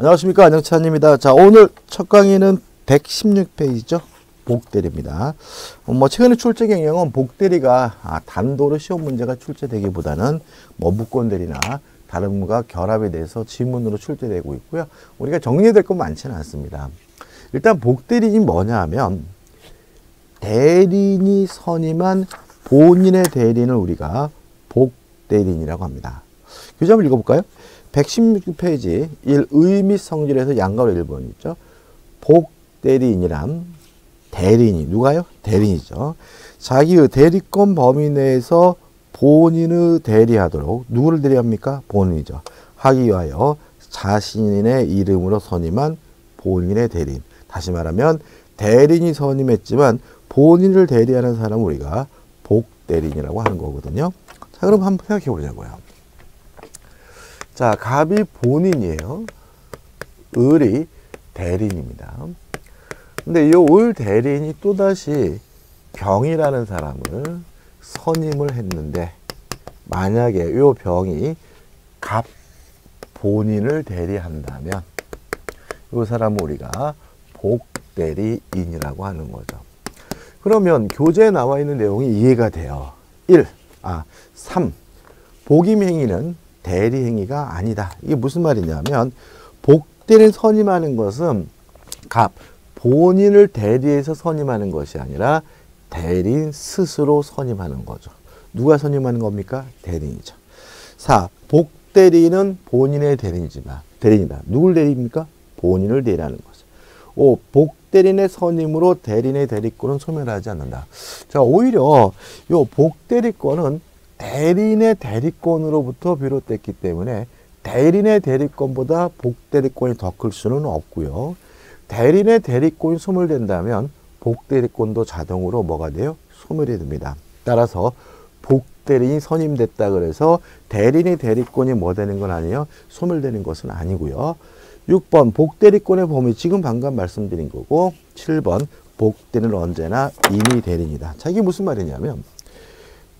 안녕하십니까, 안영찬입니다. 자, 오늘 첫 강의는 116페이지죠. 복대리입니다. 최근에 출제 경향은 복대리가 단도로 시험 문제가 출제되기보다는 무권대리나 다른 것과 결합에 대해서 지문으로 출제되고 있고요. 우리가 정리될 건 많지는 않습니다. 일단 복대리는 뭐냐 하면 대리인이 선임한 본인의 대리인을 우리가 복대리인이라고 합니다. 교재 한번 읽어볼까요? 116페이지 1의 및 성질에서 양가로 1번 있죠. 복대리인이란 대리인이 누가요? 대리인이죠. 자기의 대리권 범위 내에서 본인의 대리하도록 누구를 대리합니까? 본인이죠. 하기 위하여 자신의 이름으로 선임한 본인의 대리인. 다시 말하면 대리인이 선임했지만 본인을 대리하는 사람은 우리가 복대리인이라고 하는 거거든요. 자, 그럼 한번 생각해 보자고요. 자, 갑이 본인이에요. 을이 대리인입니다. 근데 이 을 대리인이 또다시 병이라는 사람을 선임을 했는데, 만약에 이 병이 갑 본인을 대리한다면 이 사람은 우리가 복대리인이라고 하는 거죠. 그러면 교재에 나와 있는 내용이 이해가 돼요. 3. 복임행위는 대리행위가 아니다. 이게 무슨 말이냐면 복대리를 선임하는 것은 갑 본인을 대리해서 선임하는 것이 아니라 대리인 스스로 선임하는 거죠. 누가 선임하는 겁니까? 대리인이죠. 4. 복대리는 본인의 대리인이지만 대리인이다. 누굴 대리입니까? 본인을 대리하는 거죠. 5. 복대리인의 선임으로 대리인의 대리권은 소멸하지 않는다. 자, 오히려 요 복대리권은 대리인의 대리권으로부터 비롯됐기 때문에 대리인의 대리권보다 복대리권이 더 클 수는 없고요. 대리인의 대리권이 소멸된다면 복대리권도 자동으로 뭐가 돼요? 소멸이 됩니다. 따라서 복대리인이 선임됐다 그래서 대리인의 대리권이 뭐 되는 건 아니에요? 소멸되는 것은 아니고요. 6번 복대리권의 범위 지금 방금 말씀드린 거고, 7번 복대리는 언제나 인이 대리인이다. 자, 이게 무슨 말이냐면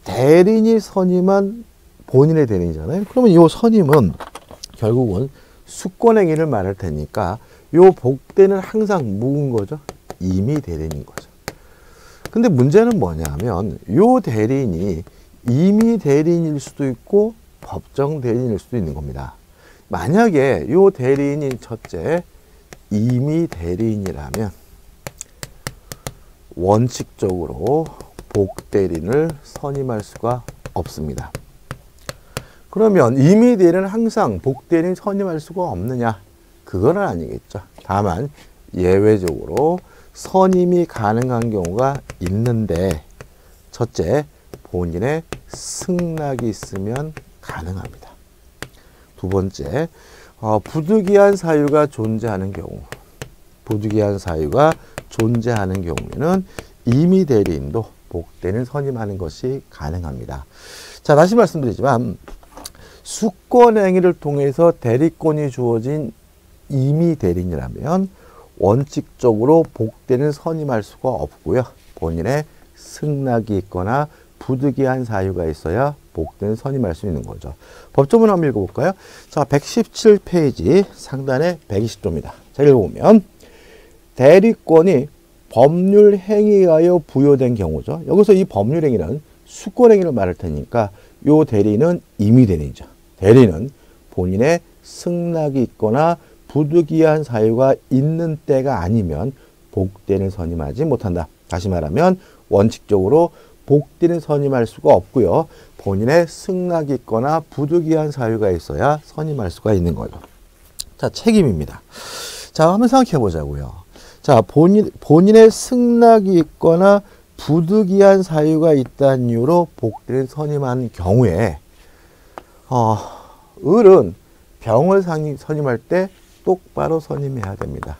대리인이 선임한 본인의 대리인이잖아요. 그러면 이 선임은 결국은 수권행위를 말할 테니까 요 복대는 항상 묵은 거죠. 임의 대리인인 거죠. 근데 문제는 뭐냐면 요 대리인이 임의 대리인일 수도 있고 법정 대리인일 수도 있는 겁니다. 만약에 요 대리인이 첫째 임의 대리인이라면 원칙적으로 복대리인을 선임할 수가 없습니다. 그러면 임의 대리인은 항상 복대리인 선임할 수가 없느냐? 그건 아니겠죠. 다만 예외적으로 선임이 가능한 경우가 있는데, 첫째 본인의 승낙이 있으면 가능합니다. 두 번째, 부득이한 사유가 존재하는 경우, 경우에는 임의 대리인도 복대리인을 선임하는 것이 가능합니다. 자, 다시 말씀드리지만 수권행위를 통해서 대리권이 주어진 임의 대리인이라면 원칙적으로 복대리인을 선임할 수가 없고요. 본인의 승낙이 있거나 부득이한 사유가 있어야 복대리인을 선임할 수 있는 거죠. 법조문 한번 읽어볼까요? 자, 117페이지 상단에 120조입니다. 자, 읽어보면 대리권이 법률행위에 의하여 부여된 경우죠. 여기서 이 법률행위는 수권행위를 말할 테니까 요 대리는 임의 대리죠. 대리는 본인의 승낙이 있거나 부득이한 사유가 있는 때가 아니면 복대리를 선임하지 못한다. 다시 말하면 원칙적으로 복대리를 선임할 수가 없고요. 본인의 승낙이 있거나 부득이한 사유가 있어야 선임할 수가 있는 거죠. 자, 책임입니다. 자, 한번 생각해 보자고요. 자, 본인의 승낙이 있거나 부득이한 사유가 있다는 이유로 복대리를 선임한 경우에 을은 병을 선임할 때 똑바로 선임해야 됩니다.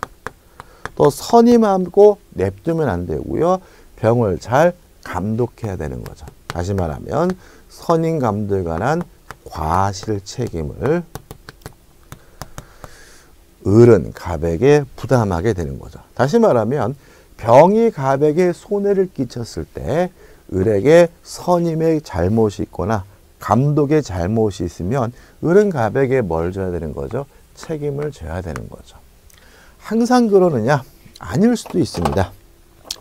또 선임하고 냅두면 안 되고요. 병을 잘 감독해야 되는 거죠. 다시 말하면 선임 감독에 관한 과실 책임을 을은 갑에게 부담하게 되는 거죠. 다시 말하면 병이 갑에게 손해를 끼쳤을 때 을에게 선임의 잘못이 있거나 감독의 잘못이 있으면 을은 갑에게 뭘 줘야 되는 거죠? 책임을 져야 되는 거죠. 항상 그러느냐? 아닐 수도 있습니다.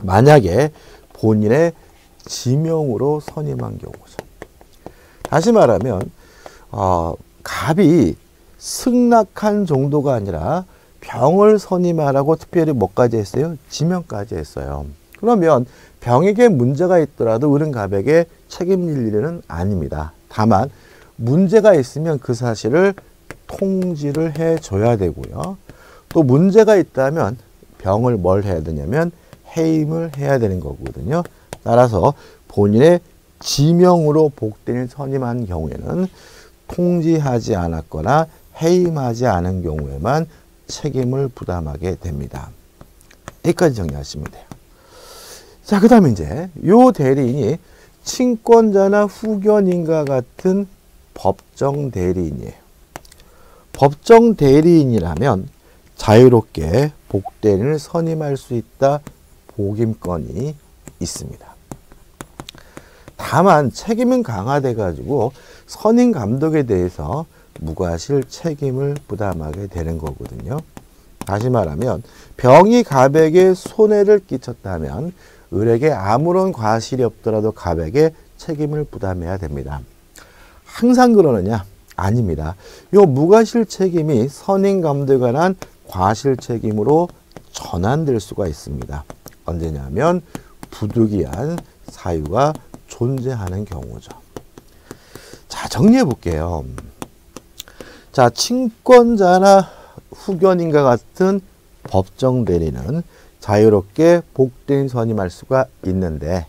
만약에 본인의 지명으로 선임한 경우죠. 다시 말하면 갑이 승낙한 정도가 아니라 병을 선임하라고 특별히 뭐까지 했어요? 지명까지 했어요. 그러면 병에게 문제가 있더라도 을은 갑에게 책임질 일은 아닙니다. 다만 문제가 있으면 그 사실을 통지를 해줘야 되고요. 또 문제가 있다면 병을 뭘 해야 되냐면 해임을 해야 되는 거거든요. 따라서 본인의 지명으로 복대리를 선임한 경우에는 통지하지 않았거나 해임하지 않은 경우에만 책임을 부담하게 됩니다. 여기까지 정리하시면 돼요. 자, 그 다음에 이제 요 대리인이 친권자나 후견인과 같은 법정 대리인이에요. 법정 대리인이라면 자유롭게 복대리를 선임할 수 있다, 복임권이 있습니다. 다만 책임은 강화돼 가지고 선임 감독에 대해서 무과실 책임을 부담하게 되는 거거든요. 다시 말하면 병이 갑에게 손해를 끼쳤다면 을에게 아무런 과실이 없더라도 갑에게 책임을 부담해야 됩니다. 항상 그러느냐? 아닙니다. 이 무과실 책임이 선임 감독에 관한 과실 책임으로 전환될 수가 있습니다. 언제냐면 부득이한 사유가 존재하는 경우죠. 자, 정리해 볼게요. 자, 친권자나 후견인과 같은 법정 대리는 자유롭게 복대리 선임할 수가 있는데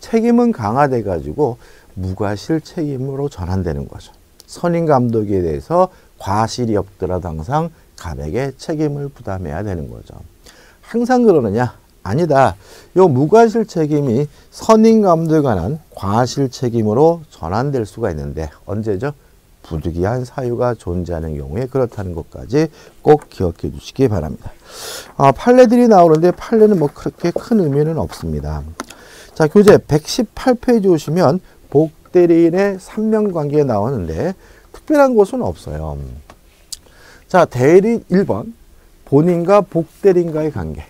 책임은 강화돼 가지고 무과실 책임으로 전환되는 거죠. 선임 감독에 대해서 과실이 없더라도 항상 갑에게 책임을 부담해야 되는 거죠. 항상 그러느냐? 아니다. 요 무과실 책임이 선임 감독에 관한 과실 책임으로 전환될 수가 있는데 언제죠? 부득이한 사유가 존재하는 경우에 그렇다는 것까지 꼭 기억해 주시기 바랍니다. 판례들이 나오는데 판례는 뭐 그렇게 큰 의미는 없습니다. 자, 교재 118페이지 오시면 복대리인의 3명관계에 나오는데 특별한 것은 없어요. 자, 대리인 1번 본인과 복대리인과의 관계.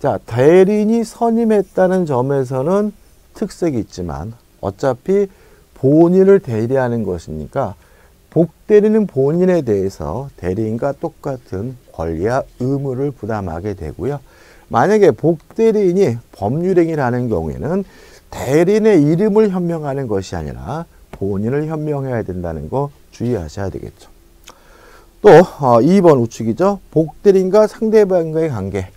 자, 대리인이 선임했다는 점에서는 특색이 있지만 어차피 본인을 대리하는 것이니까 복대리는 본인에 대해서 대리인과 똑같은 권리와 의무를 부담하게 되고요. 만약에 복대리인이 법률행위를 하는 경우에는 대리인의 이름을 현명하는 것이 아니라 본인을 현명해야 된다는 거 주의하셔야 되겠죠. 또 2번 우측이죠. 복대리인과 상대방과의 관계.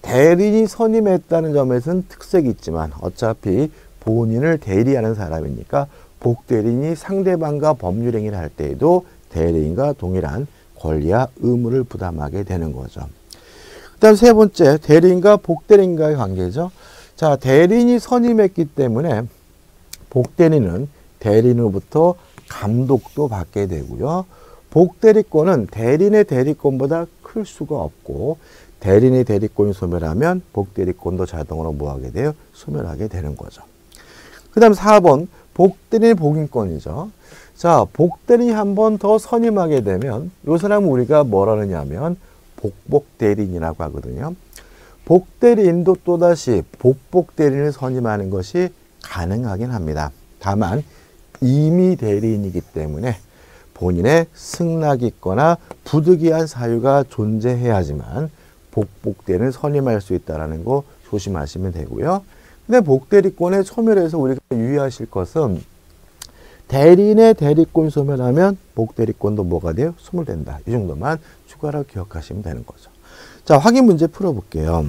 대리인이 선임했다는 점에서는 특색이 있지만 어차피 본인을 대리하는 사람이니까 복대리인이 상대방과 법률행위를 할 때에도 대리인과 동일한 권리와 의무를 부담하게 되는 거죠. 그 다음 세 번째, 대리인과 복대리인과의 관계죠. 자, 대리인이 선임했기 때문에 복대리는 대리인으로부터 감독도 받게 되고요. 복대리권은 대리인의 대리권보다 클 수가 없고 대리인의 대리권이 소멸하면 복대리권도 자동으로 뭐하게 돼요? 소멸하게 되는 거죠. 그 다음 4번, 복대리의 복임권이죠. 자, 복대리 한 번 더 선임하게 되면 이 사람은 우리가 뭐라느냐 하면 복복대리인이라고 하거든요. 복대리인도 또다시 복복대리인을 선임하는 것이 가능하긴 합니다. 다만 임의 대리인이기 때문에 본인의 승낙이 있거나 부득이한 사유가 존재해야지만 복복대리인을 선임할 수 있다는 거 조심하시면 되고요. 근데 복대리권의 소멸에서 우리가 유의하실 것은 대리인의 대리권이 소멸하면 복대리권도 뭐가 돼요? 소멸된다. 이 정도만 추가로 기억하시면 되는 거죠. 자, 확인 문제 풀어볼게요.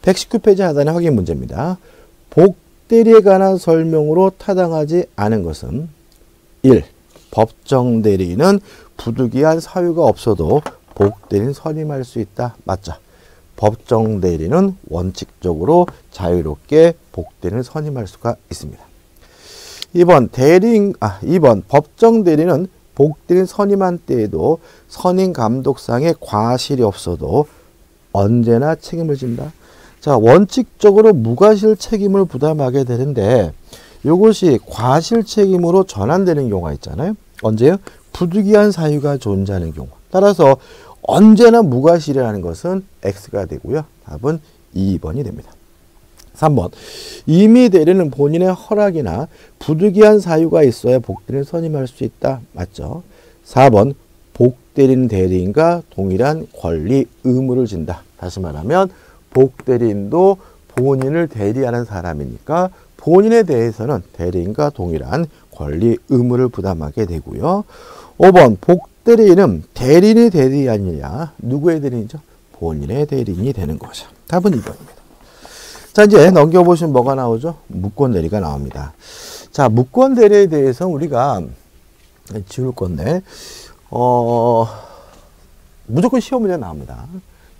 119페이지 하단의 확인 문제입니다. 복대리에 관한 설명으로 타당하지 않은 것은 1. 법정 대리인은 부득이한 사유가 없어도 복대리인 선임할 수 있다. 맞죠? 법정 대리는 원칙적으로 자유롭게 복대리를 선임할 수가 있습니다. 2번 법정 대리는 복대리를 선임한 때에도 선임 감독상의 과실이 없어도 언제나 책임을 진다. 자, 원칙적으로 무과실 책임을 부담하게 되는데 이것이 과실 책임으로 전환되는 경우가 있잖아요. 언제요? 부득이한 사유가 존재하는 경우. 따라서 언제나 무과실이라는 것은 X가 되고요. 답은 2번이 됩니다. 3번. 이미 대리는 본인의 허락이나 부득이한 사유가 있어야 복대리를 선임할 수 있다. 맞죠? 4번. 복대리는 대리인과 동일한 권리, 의무를 진다. 다시 말하면 복대리인도 본인을 대리하는 사람이니까 본인에 대해서는 대리인과 동일한 권리, 의무를 부담하게 되고요. 5번. 복대리인은 대리인이 대리인이 아니냐. 누구의 대리인이죠? 본인의 대리인이 되는 거죠. 답은 2번입니다. 자, 이제 넘겨보시면 뭐가 나오죠? 무권대리가 나옵니다. 자, 무권대리에 대해서 우리가 지울 건데, 무조건 시험 문제 나옵니다.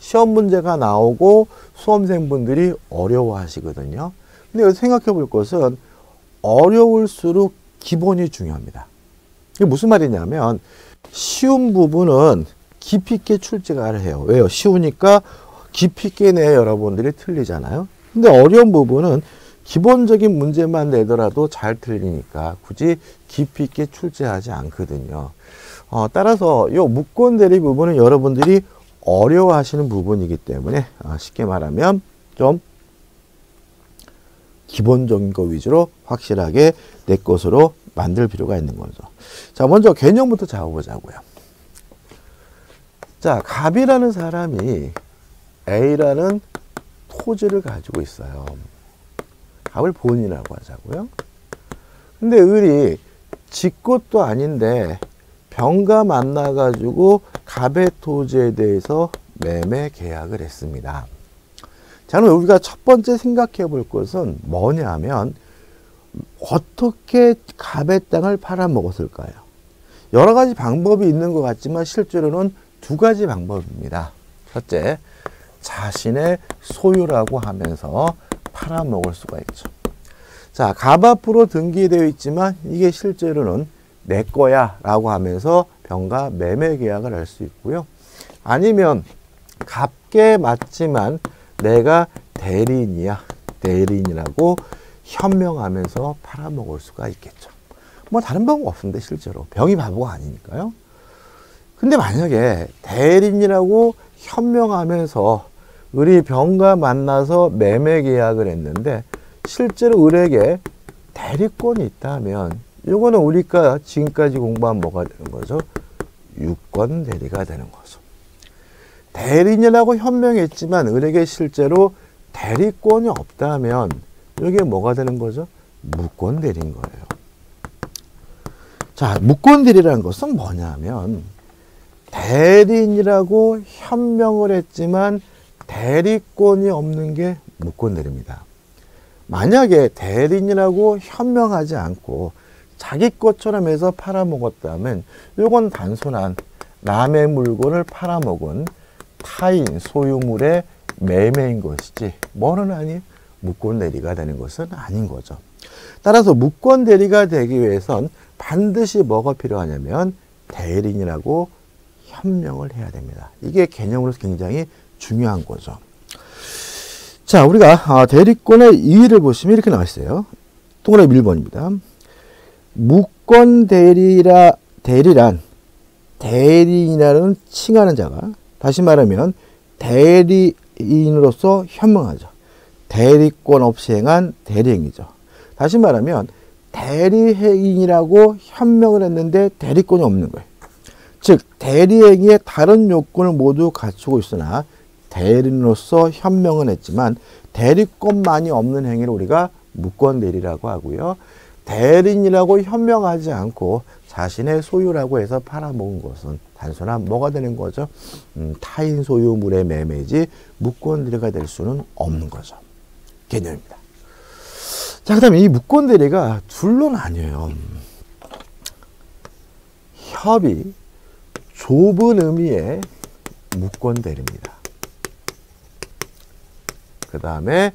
시험 문제가 나오고 수험생분들이 어려워하시거든요. 근데 여기서 생각해 볼 것은 어려울수록 기본이 중요합니다. 이게 무슨 말이냐면 쉬운 부분은 깊이 있게 출제를 해요. 왜요? 쉬우니까 깊이 있게 내야 여러분들이 틀리잖아요. 근데 어려운 부분은 기본적인 문제만 내더라도 잘 틀리니까 굳이 깊이 있게 출제하지 않거든요. 따라서 이 무권대리 부분은 여러분들이 어려워하시는 부분이기 때문에 쉽게 말하면 좀 기본적인 거 위주로 확실하게 내 것으로 만들 필요가 있는 거죠. 자, 먼저 개념부터 잡아보자고요. 자, 갑이라는 사람이 A라는 토지를 가지고 있어요. 갑을 본이라고 하자고요. 근데 을이 지 것도 아닌데 병과 만나가지고 갑의 토지에 대해서 매매 계약을 했습니다. 자, 그럼 우리가 첫 번째 생각해 볼 것은 뭐냐면 어떻게 갑의 땅을 팔아먹었을까요? 여러 가지 방법이 있는 것 같지만 실제로는 두 가지 방법입니다. 첫째, 자신의 소유라고 하면서 팔아먹을 수가 있죠. 자, 갑 앞으로 등기되어 있지만 이게 실제로는 내 거야 라고 하면서 병과 매매 계약을 할 수 있고요. 아니면 갑게 맞지만 내가 대리인이야. 대리인이라고 현명하면서 팔아먹을 수가 있겠죠. 뭐 다른 방법 없는데 실제로. 병이 바보가 아니니까요. 근데 만약에 대리인이라고 현명하면서 을이 병과 만나서 매매 계약을 했는데 실제로 을에게 대리권이 있다면 이거는 우리가 지금까지 공부한 뭐가 되는 거죠? 유권 대리가 되는 거죠. 대리인이라고 현명했지만 을에게 실제로 대리권이 없다면 이게 뭐가 되는 거죠? 무권 대리인 거예요. 자, 무권 대리라는 것은 뭐냐면 대리인이라고 현명을 했지만 대리권이 없는 게 무권대리입니다. 만약에 대리인이라고 현명하지 않고 자기 것처럼 해서 팔아먹었다면 이건 단순한 남의 물건을 팔아먹은 타인 소유물의 매매인 것이지 뭐는 아니 무권대리가 되는 것은 아닌 거죠. 따라서 무권대리가 되기 위해선 반드시 뭐가 필요하냐면 대리인이라고 현명을 해야 됩니다. 이게 개념으로서 굉장히 중요한 거죠. 자, 우리가 대리권의 이의를 보시면 이렇게 나와 있어요. 동그라미 1번입니다. 무권대리란 대리인이라는 칭하는 자가 다시 말하면 대리인으로서 현명하죠. 대리권 없이 행한 대리행위죠. 다시 말하면 대리행위라고 현명을 했는데 대리권이 없는 거예요. 즉 대리행위의 다른 요건을 모두 갖추고 있으나 대리인으로서 현명은 했지만 대리권만이 없는 행위를 우리가 무권대리라고 하고요. 대리인이라고 현명하지 않고 자신의 소유라고 해서 팔아먹은 것은 단순한 뭐가 되는 거죠? 타인 소유물의 매매지 무권대리가 될 수는 없는 거죠. 개념입니다. 자, 그 다음에 이 무권대리가 둘로 나뉘어요. 협의, 좁은 의미의 무권대리입니다. 그 다음에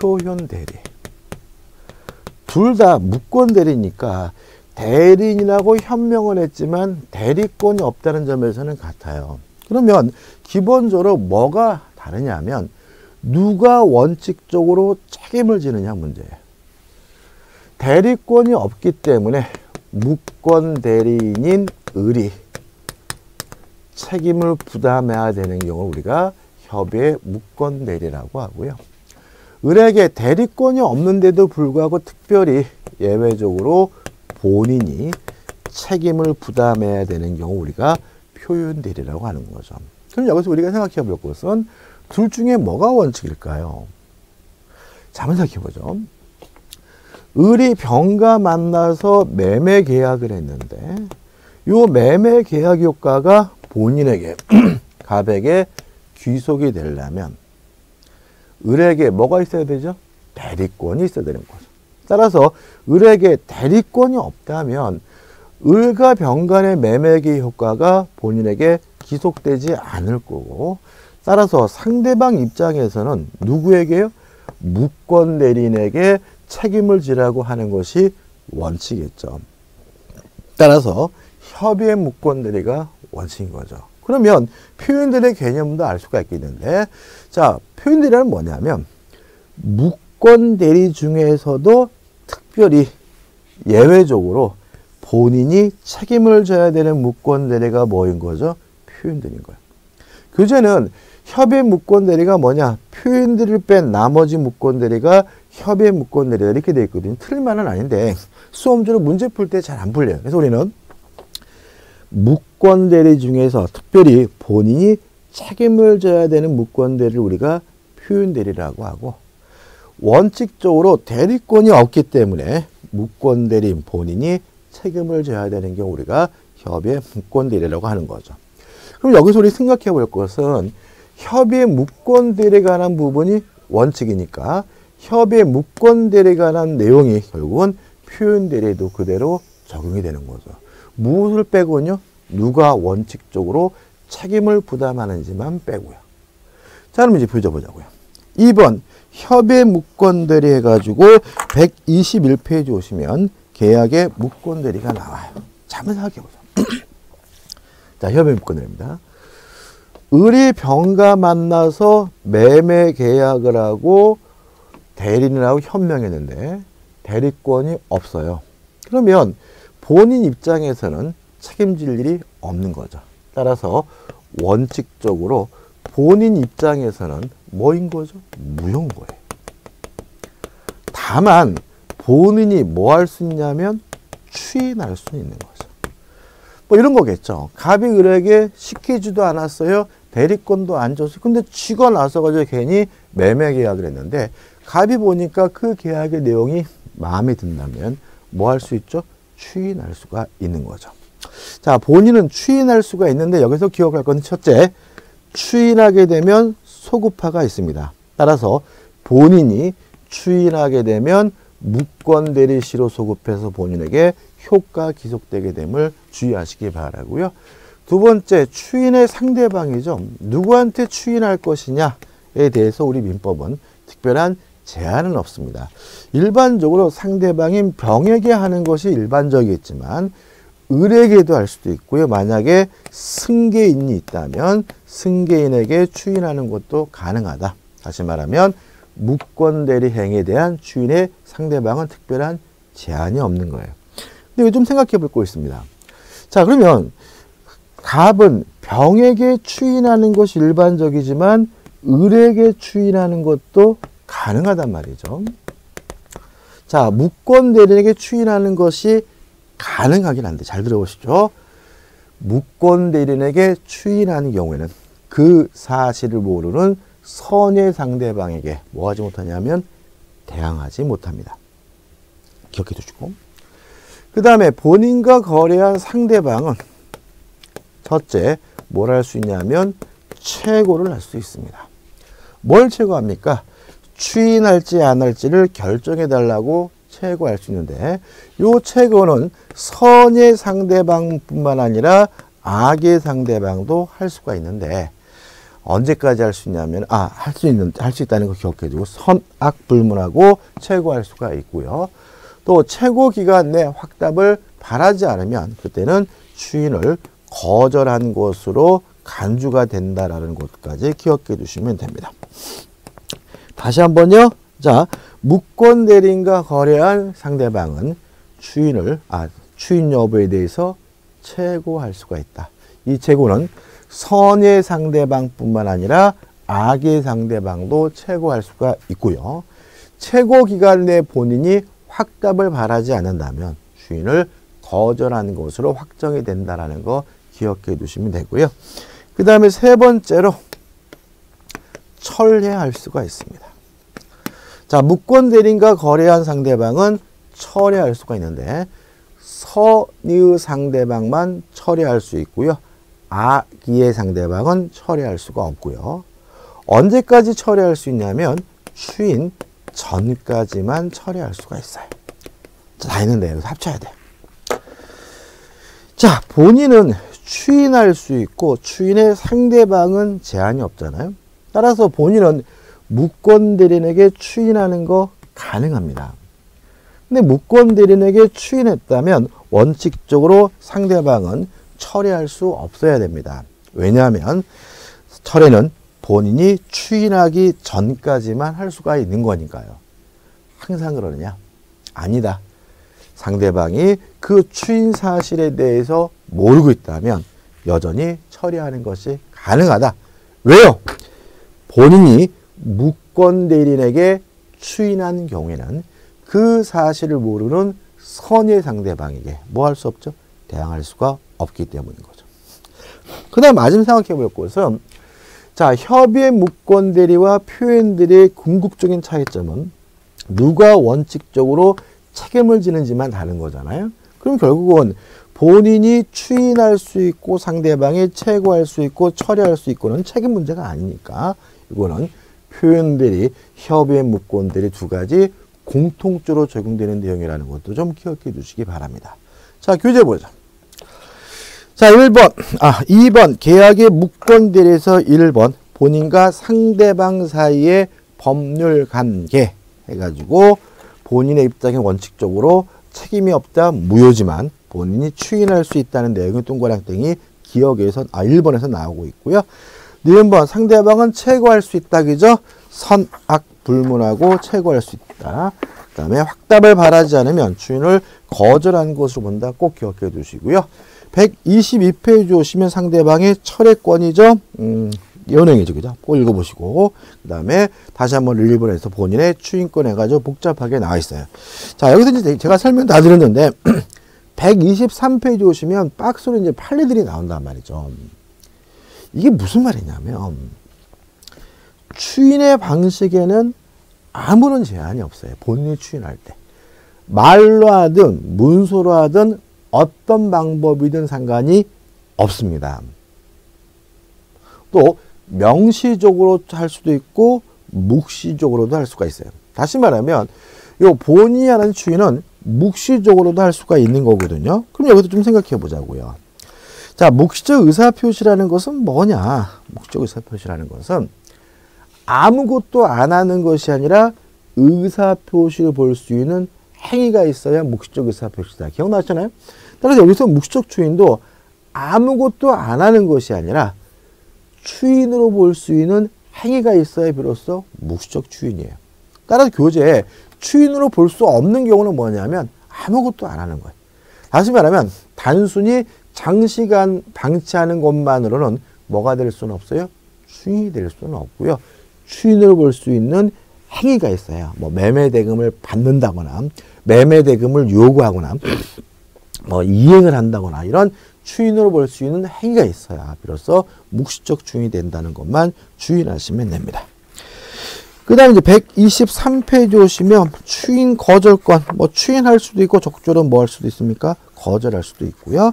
표현대리. 둘 다 무권대리니까 대리인이라고 현명은 했지만 대리권이 없다는 점에서는 같아요. 그러면 기본적으로 뭐가 다르냐면 누가 원칙적으로 책임을 지느냐 문제예요. 대리권이 없기 때문에 무권대리인인 을이 책임을 부담해야 되는 경우를 우리가 협의의 무권대리라고 하고요. 을에게 대리권이 없는데도 불구하고 특별히 예외적으로 본인이 책임을 부담해야 되는 경우 우리가 표현대리라고 하는 거죠. 그럼 여기서 우리가 생각해 볼 것은 둘 중에 뭐가 원칙일까요? 자, 한번 생각해 보죠. 을이 병과 만나서 매매 계약을 했는데 이 매매 계약 효과가 본인에게 갑에게 귀속이 되려면 을에게 뭐가 있어야 되죠? 대리권이 있어야 되는 거죠. 따라서 을에게 대리권이 없다면 을과 병 간의 매매 계약 효과가 본인에게 귀속되지 않을 거고, 따라서 상대방 입장에서는 누구에게요? 무권대리인에게 책임을 지라고 하는 것이 원칙이겠죠. 따라서 협의의 무권대리가 원칙인 거죠. 그러면 표현대리의 개념도 알 수가 있겠는데, 자, 표현대리는 뭐냐면 무권대리 중에서도 특별히 예외적으로 본인이 책임을 져야 되는 무권대리가 뭐인 거죠? 표현대리인 거예요. 교재는 협의 무권대리가 뭐냐, 표현대리를 뺀 나머지 무권대리가 협의 무권대리다 이렇게 되어 있거든요. 틀린 말은 아닌데 수험지로 문제 풀 때 잘 안 풀려요. 그래서 우리는 무권대리 중에서 특별히 본인이 책임을 져야 되는 무권대리를 우리가 표현대리라고 하고, 원칙적으로 대리권이 없기 때문에 무권대리인 본인이 책임을 져야 되는 경우 우리가 협의의 무권대리라고 하는 거죠. 그럼 여기서 우리 생각해 볼 것은 협의의 무권대리에 관한 부분이 원칙이니까 협의의 무권대리에 관한 내용이 결국은 표현대리에도 그대로 적용이 되는 거죠. 무엇을 빼고는요? 누가 원칙적으로 책임을 부담하는지만 빼고요. 자, 그럼 이제 보자고요. 2번 협의 무권대리 해가지고 121페이지 오시면 계약의 무권대리가 나와요. 자, 한번 생각해보죠. 자, 협의 무권대리입니다. 을이 병과 만나서 매매 계약을 하고 대리인하고 협명했는데 대리권이 없어요. 그러면 본인 입장에서는 책임질 일이 없는 거죠. 따라서 원칙적으로 본인 입장에서는 뭐인 거죠? 무효인 거예요. 다만 본인이 뭐 할 수 있냐면 추인할 수 있는 거죠. 뭐 이런 거겠죠. 갑이 을에게 시키지도 않았어요. 대리권도 안 줬어요. 근데 쥐가 나서가지고 괜히 매매 계약을 했는데 갑이 보니까 그 계약의 내용이 마음에 든다면 뭐 할 수 있죠? 추인할 수가 있는 거죠. 자, 본인은 추인할 수가 있는데 여기서 기억할 것은 첫째, 추인하게 되면 소급화가 있습니다. 따라서 본인이 추인하게 되면 무권대리시로 소급해서 본인에게 효과 기속되게 됨을 주의하시기 바라고요. 두 번째, 추인의 상대방이죠. 누구한테 추인할 것이냐에 대해서 우리 민법은 특별한 제한은 없습니다. 일반적으로 상대방인 병에게 하는 것이 일반적이겠지만 을에게도 할 수도 있고요. 만약에 승계인이 있다면 승계인에게 추인하는 것도 가능하다. 다시 말하면 무권대리 행위에 대한 추인의 상대방은 특별한 제한이 없는 거예요. 근데 요즘 생각해 볼 거 있습니다. 자, 그러면 갑은 병에게 추인하는 것이 일반적이지만 을에게 추인하는 것도 가능하단 말이죠. 자, 무권대리에게 추인하는 것이 가능하긴 한데 잘 들어보시죠. 무권대리에게 추인하는 경우에는 그 사실을 모르는 선의 상대방에게 뭐 하지 못하냐면 대항하지 못합니다. 기억해 두시고, 그 다음에 본인과 거래한 상대방은 첫째, 뭘 할 수 있냐면 최고를 할 수 있습니다. 뭘 최고합니까? 추인할지 안 할지를 결정해달라고 최고할 수 있는데 이 최고는 선의 상대방뿐만 아니라 악의 상대방도 할 수가 있는데 언제까지 할 수 있냐면 할 수 있다는 거 기억해주고, 선악 불문하고 최고할 수가 있고요. 또 최고 기간 내 확답을 바라지 않으면 그때는 추인을 거절한 것으로 간주가 된다라는 것까지 기억해 주시면 됩니다. 다시 한번요. 자, 무권대리인과 거래한 상대방은 추인 여부에 대해서 최고할 수가 있다. 이 최고는 선의 상대방뿐만 아니라 악의 상대방도 최고할 수가 있고요. 최고 기간 내에 본인이 확답을 바라지 않는다면 주인을 거절하는 것으로 확정이 된다라는 거 기억해 두시면 되고요. 그 다음에 세 번째로 철회할 수가 있습니다. 자, 무권대리인과 거래한 상대방은 철회할 수가 있는데 선의 상대방만 철회할 수 있고요. 악의의 상대방은 철회할 수가 없고요. 언제까지 철회할 수 있냐면 추인 전까지만 철회할 수가 있어요. 자, 다 있는데 여기서 합쳐야 돼요. 자, 본인은 추인할 수 있고 추인의 상대방은 제한이 없잖아요. 따라서 본인은 무권대리인에게 추인하는 거 가능합니다. 근데 무권대리인에게 추인했다면 원칙적으로 상대방은 철회할 수 없어야 됩니다. 왜냐하면 철회는 본인이 추인하기 전까지만 할 수가 있는 거니까요. 항상 그러느냐? 아니다. 상대방이 그 추인 사실에 대해서 모르고 있다면 여전히 처리하는 것이 가능하다. 왜요? 본인이 무권대리인에게 추인하는 경우에는 그 사실을 모르는 선의 상대방에게 뭐 할 수 없죠? 대항할 수가 없기 때문인 거죠. 그 다음 마지막 생각해 볼 것은 자, 협의의 무권대리와 표현대리의 궁극적인 차이점은 누가 원칙적으로 책임을 지는지만 다른 거잖아요. 그럼 결국은 본인이 추인할 수 있고 상대방이 최고할 수 있고 처리할 수 있고는 책임 문제가 아니니까 이거는 표현대리, 협의의 무권대리 두 가지 공통적으로 적용되는 내용이라는 것도 좀 기억해 두시기 바랍니다. 자, 교재 보자. 자, 2번 계약의 무권대리에서 1번 본인과 상대방 사이의 법률 관계 해가지고 본인의 입장에 원칙적으로 책임이 없다 무효지만 본인이 추인할 수 있다는 내용의 동그랑땡이 기억에선 1번에서 나오고 있고요. 2번 상대방은 최고할 수 있다 그죠? 선악 불문하고 최고할 수 있다. 그 다음에 확답을 바라지 않으면 주인을 거절한 것으로 본다. 꼭 기억해 두시고요. 122페이지 오시면 상대방의 철회권이죠. 연행이죠. 그죠? 꼭 읽어보시고. 그 다음에 다시 한번 1번에서 본인의 추인권 해가지고 복잡하게 나와 있어요. 자, 여기서 이제 제가 설명 다 드렸는데, 123페이지 오시면 박스로 이제 판례들이 나온단 말이죠. 이게 무슨 말이냐면, 추인의 방식에는 아무런 제한이 없어요. 본인이 추인할 때. 말로 하든, 문서로 하든, 어떤 방법이든 상관이 없습니다. 또, 명시적으로 할 수도 있고 묵시적으로도 할 수가 있어요. 다시 말하면 요 본인이 하는 추인은 묵시적으로도 할 수가 있는 거거든요. 그럼 여기서 좀 생각해 보자고요. 자, 묵시적 의사표시라는 것은 뭐냐? 묵시적 의사표시라는 것은 아무것도 안 하는 것이 아니라 의사표시를 볼 수 있는 행위가 있어야 묵시적 의사표시다. 기억나시나요? 따라서 여기서 묵시적 추인도 아무것도 안 하는 것이 아니라 추인으로 볼 수 있는 행위가 있어야 비로소 묵시적 추인이에요. 따라서 교재에 추인으로 볼 수 없는 경우는 뭐냐면 아무것도 안 하는 거예요. 다시 말하면 단순히 장시간 방치하는 것만으로는 뭐가 될 수는 없어요? 추인이 될 수는 없고요. 추인으로 볼 수 있는 행위가 있어야 뭐 매매대금을 받는다거나 매매대금을 요구하거나 뭐 이행을 한다거나 이런 추인으로 볼 수 있는 행위가 있어야 비로소 묵시적 추인이 된다는 것만 주의하시면 됩니다. 그 다음에 이제 123페이지 오시면 추인 거절권, 뭐 추인할 수도 있고 적절은 뭐 할 수도 있습니까? 거절할 수도 있고요.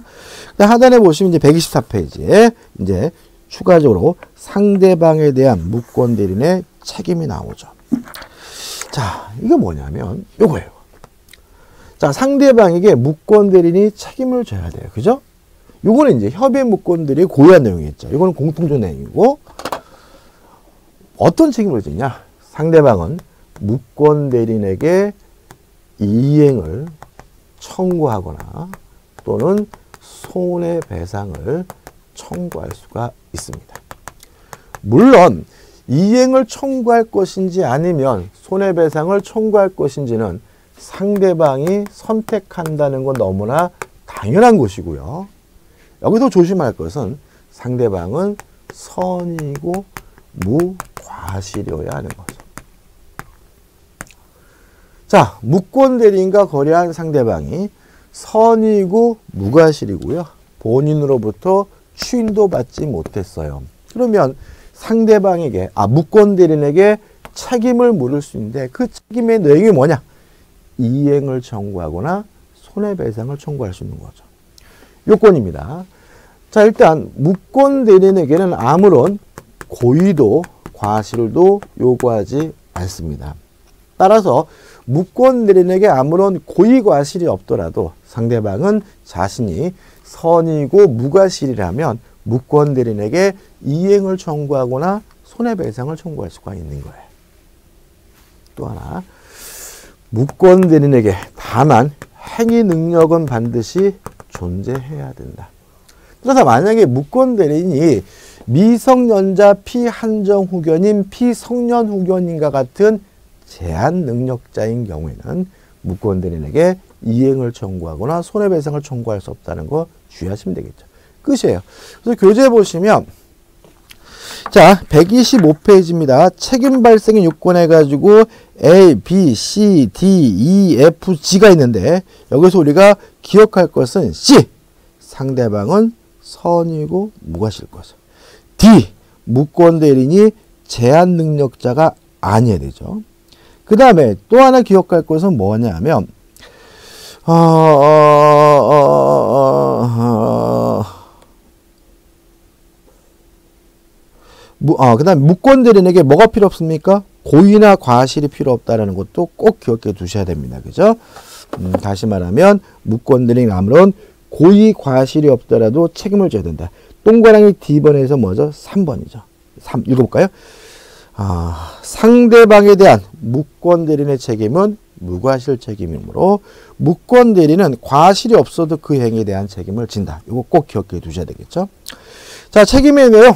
하단에 보시면 이제 124페이지에 이제 추가적으로 상대방에 대한 무권대리인의 책임이 나오죠. 자, 이게 뭐냐면 요거예요. 자, 상대방에게 무권대리인이 책임을 져야 돼요. 그죠? 요거는 이제 협의 무권들이 고유한 내용이겠죠. 이거는 공통적 내용이고 어떤 책임을 지냐? 상대방은 무권대리인에게 이행을 청구하거나 또는 손해배상을 청구할 수가 있습니다. 물론 이행을 청구할 것인지 아니면 손해배상을 청구할 것인지는 상대방이 선택한다는 건 너무나 당연한 것이고요. 여기서 조심할 것은 상대방은 선이고 무과실이어야 하는 거죠. 자, 무권대리인과 거래한 상대방이 선이고 무과실이고요. 본인으로부터 추인도 받지 못했어요. 그러면 상대방에게, 무권대리인에게 책임을 물을 수 있는데 그 책임의 내용이 뭐냐? 이행을 청구하거나 손해배상을 청구할 수 있는 거죠. 요건입니다. 자, 일단 무권대리인에게는 아무런 고의도 과실도 요구하지 않습니다. 따라서 무권대리인에게 아무런 고의 과실이 없더라도 상대방은 자신이 선이고 무과실이라면 무권대리인에게 이행을 청구하거나 손해배상을 청구할 수가 있는 거예요. 또 하나, 무권대리인에게 다만 행위 능력은 반드시 존재해야 된다. 그래서 만약에 무권대리인이 미성년자 피한정 후견인, 피성년 후견인과 같은 제한 능력자인 경우에는 무권대리인에게 이행을 청구하거나 손해배상을 청구할 수 없다는 거 주의하시면 되겠죠. 끝이에요. 그래서 교재 보시면 자, 125페이지입니다. 책임 발생의 요건 해가지고 A, B, C, D, E, F, G가 있는데 여기서 우리가 기억할 것은 C, 상대방은 선이고 무과실 것을, D, 무권대리인이 제한 능력자가 아니어야 되죠. 그 다음에 또 하나 기억할 것은 뭐냐면 그 다음에 무권대리인에게 뭐가 필요 없습니까? 고의나 과실이 필요 없다는 것도 꼭 기억해 두셔야 됩니다. 그죠? 다시 말하면 무권대리인 아무런 고의 과실이 없더라도 책임을 져야 된다. 동그라미 D번에서 먼저 3번이죠. 3 읽어볼까요? 상대방에 대한 무권대리인의 책임은 무과실 책임이므로 무권대리는 과실이 없어도 그 행위에 대한 책임을 진다. 이거 꼭 기억해 두셔야 되겠죠. 자, 책임의 내용.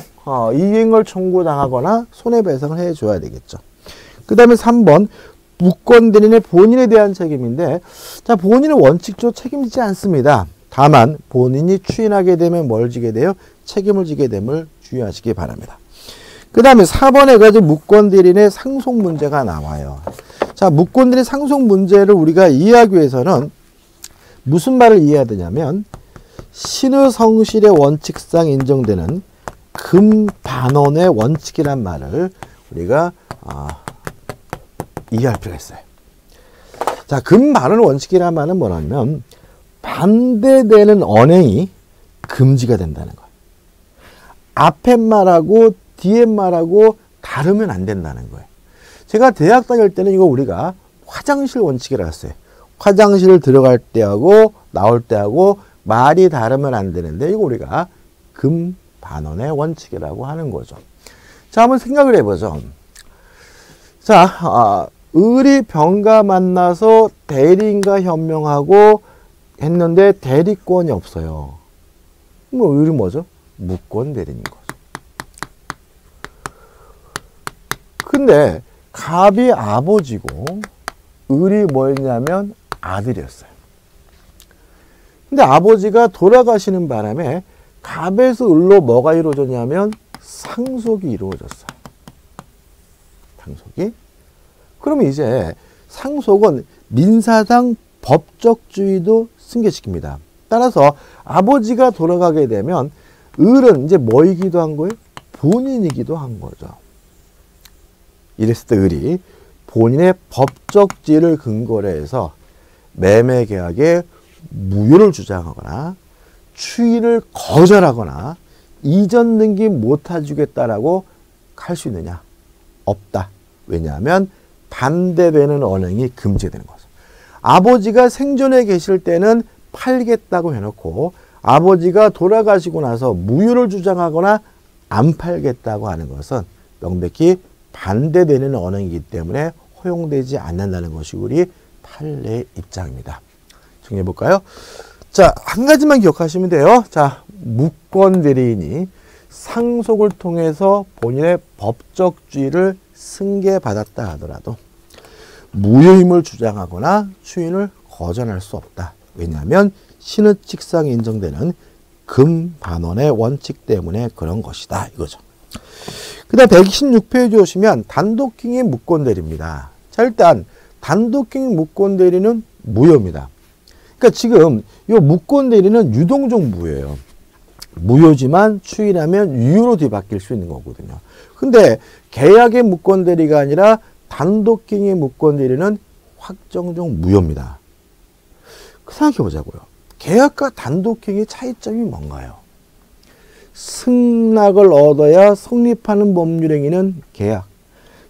이행을 청구당하거나 손해배상을 해줘야 되겠죠. 그 다음에 3번, 무권대리인의 본인에 대한 책임인데, 자, 본인은 원칙적으로 책임지지 않습니다. 다만 본인이 추인하게 되면 뭘 지게 돼요? 책임을 지게 됨을 주의하시기 바랍니다. 그 다음에 4번에 가지고 무권대리인의 상속 문제가 나와요. 자, 무권대리인 상속 문제를 우리가 이해하기 위해서는 무슨 말을 이해해야 되냐면 신의 성실의 원칙상 인정되는 금반원의 원칙이란 말을 우리가 이해할 필요가 있어요. 자, 금반원 원칙이란 말은 뭐냐면 반대되는 언행이 금지가 된다는 거예요. 앞에 말하고 뒤에 말하고 다르면 안 된다는 거예요. 제가 대학 다닐 때는 이거 우리가 화장실 원칙이라고 했어요. 화장실 들어갈 때하고 나올 때하고 말이 다르면 안 되는데 이거 우리가 금반원의 원칙이라고 하는 거죠. 자, 한번 생각을 해보죠. 자, 을이 병과 만나서 대리인과 현명하고 했는데 대리권이 없어요. 뭐 을이 뭐죠? 무권대리인 거죠. 근데 갑이 아버지고 을이 뭐였냐면 아들이었어요. 근데 아버지가 돌아가시는 바람에 갑에서 을로 뭐가 이루어졌냐면 상속이 이루어졌어요. 상속이. 그럼 이제 상속은 민사상 법적주의도 승계시킵니다. 따라서 아버지가 돌아가게 되면 을은 이제 뭐이기도 한 거예요? 본인이기도 한 거죠. 이랬을 때 을이 본인의 법적지위를 근거로 해서 매매계약에 무효를 주장하거나 추인을 거절하거나 이전 등기 못해주겠다라고 할 수 있느냐? 없다. 왜냐하면 반대되는 언행이 금지되는 거죠. 아버지가 생존에 계실 때는 팔겠다고 해놓고 아버지가 돌아가시고 나서 무효를 주장하거나 안 팔겠다고 하는 것은 명백히 반대되는 언행이기 때문에 허용되지 않는다는 것이 우리 판례 입장입니다. 정리해볼까요? 자, 한 가지만 기억하시면 돼요. 자, 무권대리인이 상속을 통해서 본인의 법적주의를 승계받았다 하더라도 무효임을 주장하거나 추인을 거절할 수 없다. 왜냐하면 신의 직상에 인정되는 금반원의 원칙 때문에 그런 것이다, 이거죠. 그 다음 116페이지 오시면 단독행위 무권대리입니다. 자, 일단 단독행위 무권대리는 무효입니다. 그러니까 지금 이 무권대리는 유동적 무효예요. 무효지만 추인하면 유효로 뒤바뀔 수 있는 거거든요. 근데 계약의 무권대리가 아니라 단독행위 무권대리는 확정적 무효입니다. 생각해 보자고요. 계약과 단독행위의 차이점이 뭔가요? 승낙을 얻어야 성립하는 법률행위는 계약,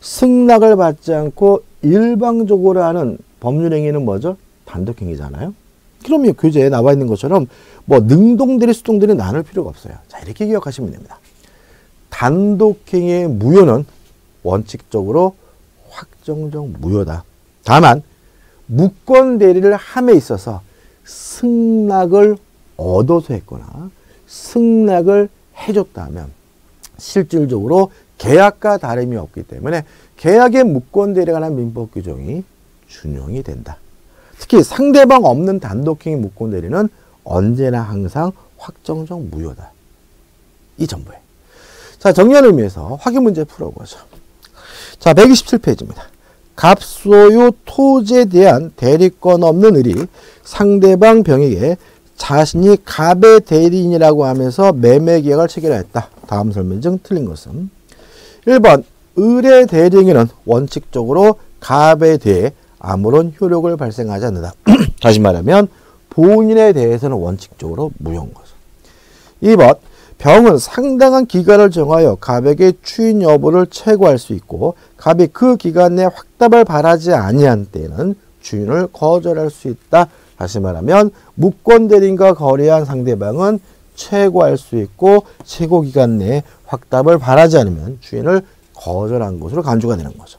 승낙을 받지 않고 일방적으로 하는 법률행위는 뭐죠? 단독행위잖아요. 그럼 이 교재에 나와 있는 것처럼 뭐 능동대리, 수동대리 나눌 필요가 없어요. 자, 이렇게 기억하시면 됩니다. 단독행위의 무효는 원칙적으로 확정적 무효다. 다만 무권대리를 함에 있어서 승낙을 얻어서 했거나 승낙을 해줬다면 실질적으로 계약과 다름이 없기 때문에 계약의 무권대리에 관한 민법 규정이 준용이 된다. 특히 상대방 없는 단독행위 무권대리는 언제나 항상 확정적 무효다. 이 전부에. 자, 정리하는 의미에서 확인 문제 풀어보죠. 자, 127페이지입니다. 갑소유 토지에 대한 대리권 없는 을이 상대방 병에게 자신이 갑의 대리인이라고 하면서 매매계약을 체결하였다. 다음 설명 중 틀린 것은 1번 을의 대리인은 원칙적으로 갑에 대해 아무런 효력을 발생하지 않는다. 다시 말하면 본인에 대해서는 원칙적으로 무효인 것은 2번 병은 상당한 기간을 정하여 갑에게 추인 여부를 최고할 수 있고 갑이 그 기간 내 확답을 바라지 아니한 때에는 추인을 거절할 수 있다. 다시 말하면 무권대리인과 거래한 상대방은 최고할 수 있고 최고 기간 내에 확답을 바라지 않으면 추인을 거절한 것으로 간주가 되는 거죠.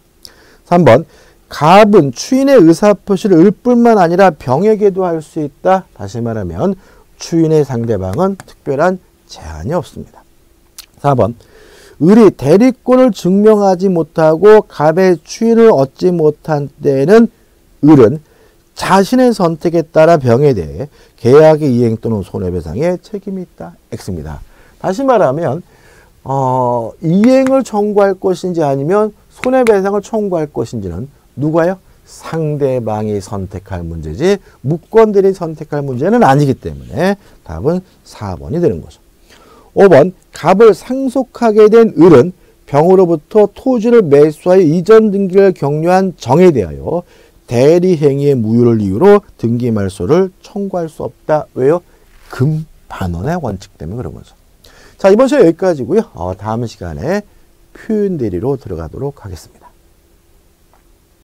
3번 갑은 추인의 의사표시를 을뿐만 아니라 병에게도 할 수 있다. 다시 말하면 추인의 상대방은 특별한 제한이 없습니다. 4번 을이 대리권을 증명하지 못하고 갑의 추인을 얻지 못한 때에는 을은 자신의 선택에 따라 병에 대해 계약의 이행 또는 손해배상에 책임이 있다. X입니다. 다시 말하면 이행을 청구할 것인지 아니면 손해배상을 청구할 것인지는 누가요? 상대방이 선택할 문제지 무권대리 선택할 문제는 아니기 때문에 답은 4번이 되는 거죠. 5번 갑을 상속하게 된 을은 병으로부터 토지를 매수하여 이전 등기를 경료한 정에 대하여 대리행위의 무효를 이유로 등기 말소를 청구할 수 없다. 왜요? 금반원의 원칙 때문에 그런 거죠. 자, 이번 시간 여기까지고요. 다음 시간에 표현대리로 들어가도록 하겠습니다.